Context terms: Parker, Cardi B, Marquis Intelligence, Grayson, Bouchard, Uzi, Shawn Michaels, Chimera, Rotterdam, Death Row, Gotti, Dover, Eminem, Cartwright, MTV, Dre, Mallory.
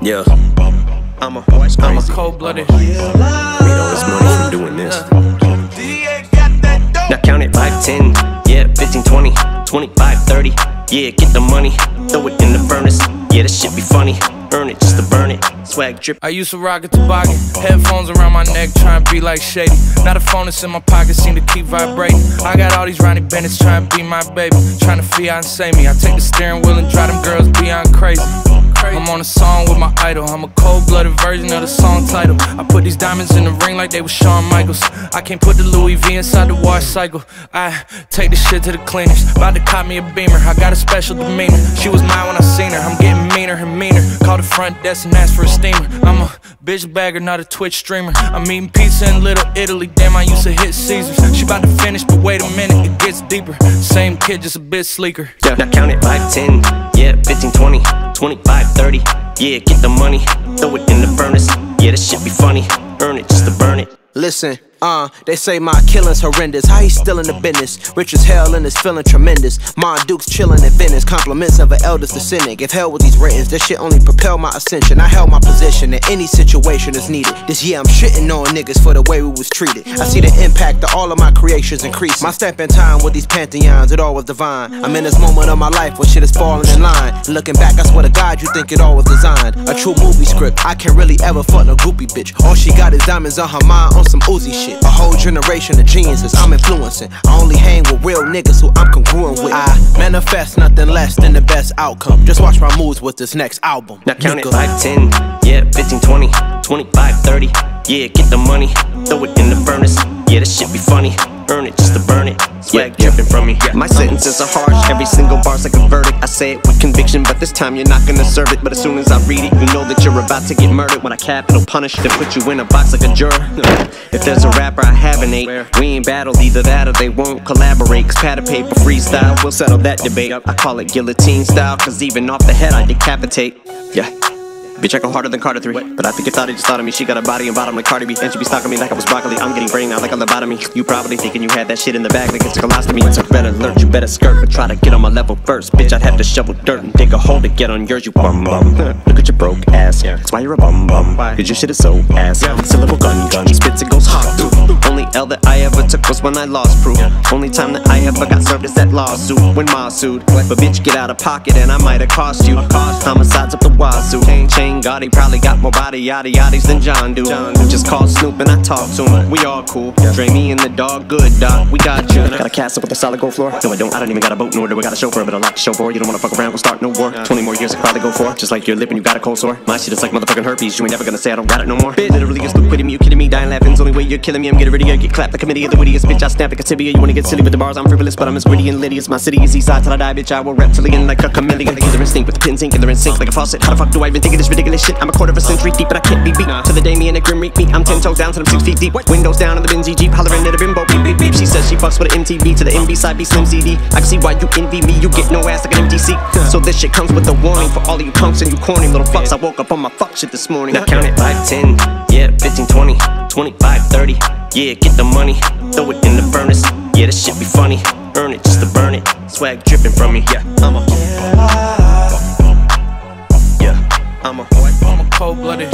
Yeah, I'm a cold-blooded made all this money from doing this. Now count it 5, 10, yeah, 15, 20, 25, 30, yeah, get the money, throw it in the furnace. Yeah, this shit be funny, earn it just to burn it. Swag drip. I used to rock a toboggan, headphones around my neck, trying to be like Shady. Now the phone that's in my pocket seem to keep vibrating. I got all these Ronnie Bennett's trying to be my baby, trying to fiance me. I take the steering wheel and drive them girls beyond crazy. I'm on a song with my idol, I'm a cold-blooded version of the song title. I put these diamonds in the ring like they was Shawn Michaels. I can't put the Louis V inside the wash cycle. I take this shit to the cleaners, about to cop me a Beamer. I got a special demeanor, she was mine when I seen her. I'm getting meaner and meaner, call the front desk and ask for a steamer. I'm a bitch bagger, not a Twitch streamer. I'm eating pizza in Little Italy, damn I used to hit Caesars. She about to finish, but wait a minute, it gets deeper. Same kid, just a bit sleeker. Yeah, now count it 5, 10, yeah, 15, 20, 25, 30, yeah, get the money, throw it in the furnace. Yeah, this shit be funny, earn it just to burn it. Listen, they say my killing's horrendous. How he still in the business? Rich as hell and is feeling tremendous. My Duke's chillin' in Venice. Compliments of an elder's descendant. If hell with these ratings, this shit only propel my ascension. I held my position in any situation is needed. This year I'm shitting on niggas for the way we was treated. I see the impact of all of my creations increase. My step in time with these pantheons, it all was divine. I'm in this moment of my life where shit is falling in line. Looking back, I swear to God, you think it all was designed. A true movie script. I can't really ever fuck no groupie bitch. All she got is diamonds on her mind on some Uzi shit. A whole generation of geniuses I'm influencing. I only hang with real niggas who I'm congruent with. I manifest nothing less than the best outcome. Just watch my moves with this next album. Now count it 5, 10, yeah, 15, 20, 25, 30, yeah, get the money, throw it in the furnace. Yeah, this shit be funny, earn it just to burn it. Swag dripping from me. My sentences are harsh, every single bar's like a verdict. I say it with conviction, but this time you're not gonna serve it. But as soon as I read it, you know that you're about to get murdered. When I capital punish, they put you in a box like a juror. If there's a rapper I haven't ate, we ain't battled either that or they won't collaborate. Cause pad of paper freestyle, we'll settle that debate. I call it guillotine style, cause even off the head I decapitate. Yeah. Bitch, I go harder than Carter 3. But I think your thought just thought of me. She got a body and bottom like Cardi B. And she be stalking me like I was broccoli. I'm getting brain now like on the bottom of me. You probably thinking you had that shit in the bag like it's a colostomy. So better alert, you better skirt. But try to get on my level first. Bitch, I'd have to shovel dirt and dig a hole to get on yours, you bum bum. Look at your broke ass. That's why you're a bum bum. Cause your shit is so ass. Syllable gun. Spits it goes hot. Only L that I ever took was when I lost proof. Only time that I ever got served is that lawsuit. When Ma sued. But bitch, get out of pocket and I might have cost you. Homicides up the wazoo. Gotti probably got more body yada yaddies than John do. Just call Snoop and I talk to him. We all cool. Dre me and the dog, good dog. We got you. Got a castle with a solid gold floor. No, I don't. I don't even got a boat, nor do I got a chauffeur, but I like to show for. You don't wanna fuck around, we'll start no war. 20 more years I probably go for. Just like your lip and you got a cold sore. My shit is like motherfucking herpes. You ain't never gonna say I don't got it no more. Bitch, literally it's Luke quitting me. You kidding me? Dying laughing's only way you're killing me. I'm getting rid of you. Get clapped the committee of the wittiest bitch. I snap like a tibia. You wanna get silly with the bars? I'm frivolous, but I'm as gritty and litty as my city is east side till I die, bitch. I will reptilian like a chameleon. Either in sync with the pins ink, either in sync like a faucet. How the fuck do I even think of this? Ridiculous shit, I'm a quarter of a century deep, but I can't be beat. To the day me and a grim reek me, I'm 10 toes down till I'm 6 feet deep. Windows down in the Benzie Jeep, hollering at a bimbo, beep beep beep. She says she fucks with an MTV, to the MV side be Slim CD. I can see why you envy me, you get no ass like an empty seat. So this shit comes with a warning for all of you punks and you corny little fucks. I woke up on my fuck shit this morning. Now count it 5, 10, yeah, 15, 20, 25, 30, yeah, get the money, throw it in the furnace. Yeah, this shit be funny, earn it just to burn it. Swag dripping from me, yeah, I'm a cold-blooded